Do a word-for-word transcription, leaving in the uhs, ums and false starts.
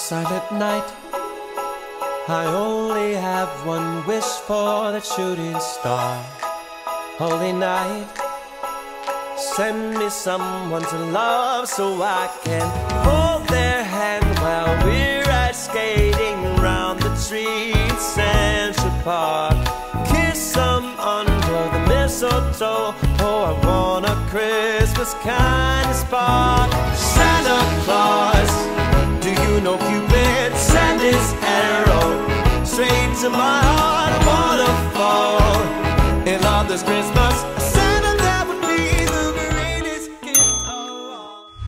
silent night. I only have one wish for that shooting star. Holy night, send me someone to love so I can hold their hand while we're out skating around the streets, Central Park. Kiss them under the mistletoe. Oh, I want a Christmas kind of spark. Santa Claus, do you know Cupid? Send his arrow straight to my